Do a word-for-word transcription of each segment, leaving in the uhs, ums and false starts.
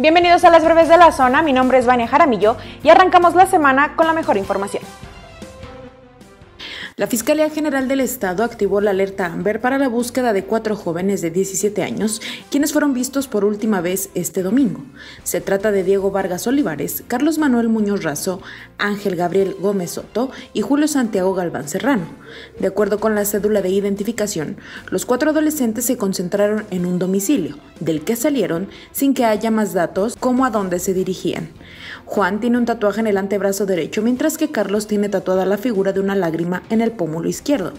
Bienvenidos a las breves de la zona, mi nombre es Vania Jaramillo y arrancamos la semana con la mejor información. La Fiscalía General del Estado activó la alerta Amber para la búsqueda de cuatro jóvenes de diecisiete años, quienes fueron vistos por última vez este domingo. Se trata de Diego Vargas Olivares, Carlos Manuel Muñoz Razo, Ángel Gabriel Gómez Soto y Julio Santiago Galván Serrano. De acuerdo con la cédula de identificación, los cuatro adolescentes se concentraron en un domicilio, del que salieron sin que haya más datos como a dónde se dirigían. Juan tiene un tatuaje en el antebrazo derecho, mientras que Carlos tiene tatuada la figura de una lágrima en el el pómulo izquierdo.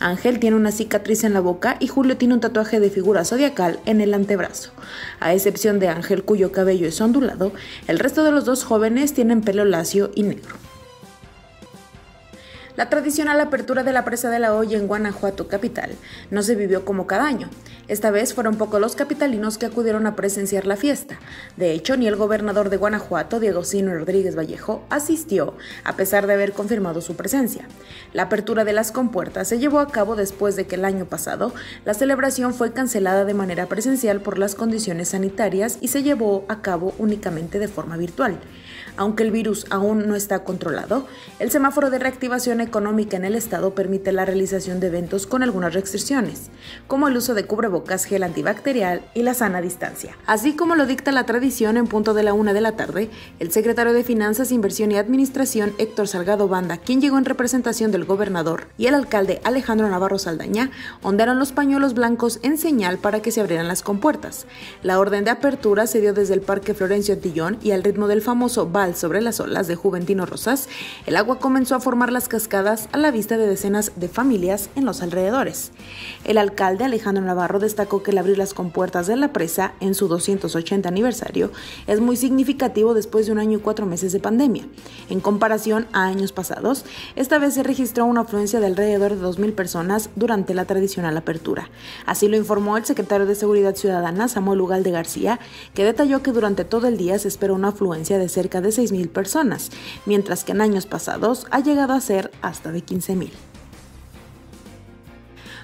Ángel tiene una cicatriz en la boca y Julio tiene un tatuaje de figura zodiacal en el antebrazo. A excepción de Ángel, cuyo cabello es ondulado, el resto de los dos jóvenes tienen pelo lacio y negro. La tradicional apertura de la Presa de la Olla en Guanajuato capital no se vivió como cada año. Esta vez fueron pocos los capitalinos que acudieron a presenciar la fiesta. De hecho, ni el gobernador de Guanajuato, Diego Sino Rodríguez Vallejo, asistió, a pesar de haber confirmado su presencia. La apertura de las compuertas se llevó a cabo después de que el año pasado la celebración fue cancelada de manera presencial por las condiciones sanitarias y se llevó a cabo únicamente de forma virtual. Aunque el virus aún no está controlado, el semáforo de reactivación económica en el estado permite la realización de eventos con algunas restricciones, como el uso de cubrebocas, gel antibacterial y la sana distancia. Así como lo dicta la tradición, en punto de la una de la tarde, el secretario de Finanzas, Inversión y Administración, Héctor Salgado Banda, quien llegó en representación del gobernador, y el alcalde Alejandro Navarro Saldaña, ondearon los pañuelos blancos en señal para que se abrieran las compuertas. La orden de apertura se dio desde el Parque Florencio Antillón y al ritmo del famoso vals sobre las olas de Juventino Rosas, el agua comenzó a formar las cascadas a la vista de decenas de familias en los alrededores. El alcalde Alejandro Navarro destacó que el abrir las compuertas de la presa en su doscientos ochenta aniversario es muy significativo después de un año y cuatro meses de pandemia. En comparación a años pasados, esta vez se registró una afluencia de alrededor de dos mil personas durante la tradicional apertura. Así lo informó el secretario de Seguridad Ciudadana, Samuel Ugalde García, que detalló que durante todo el día se espera una afluencia de cerca de seis mil personas, mientras que en años pasados ha llegado a ser hasta de quince mil.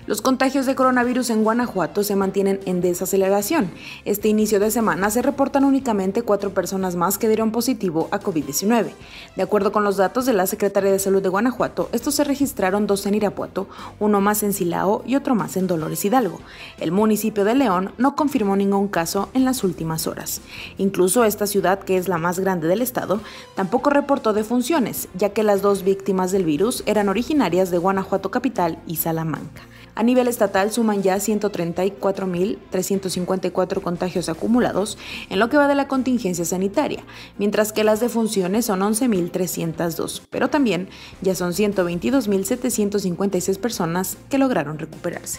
Los contagios de coronavirus en Guanajuato se mantienen en desaceleración. Este inicio de semana se reportan únicamente cuatro personas más que dieron positivo a COVID diecinueve. De acuerdo con los datos de la Secretaría de Salud de Guanajuato, estos se registraron dos en Irapuato, uno más en Silao y otro más en Dolores Hidalgo. El municipio de León no confirmó ningún caso en las últimas horas. Incluso esta ciudad, que es la más grande del estado, tampoco reportó defunciones, ya que las dos víctimas del virus eran originarias de Guanajuato capital y Salamanca. A nivel estatal suman ya ciento treinta y cuatro mil trescientos cincuenta y cuatro contagios acumulados en lo que va de la contingencia sanitaria, mientras que las defunciones son once mil trescientos dos, pero también ya son ciento veintidós mil setecientos cincuenta y seis personas que lograron recuperarse.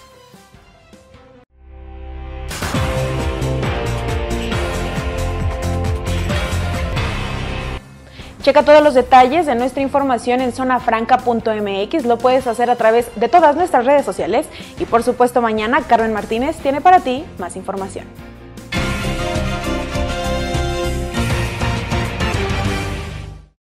Checa todos los detalles de nuestra información en zona franca punto m x, lo puedes hacer a través de todas nuestras redes sociales y por supuesto mañana Carmen Martínez tiene para ti más información.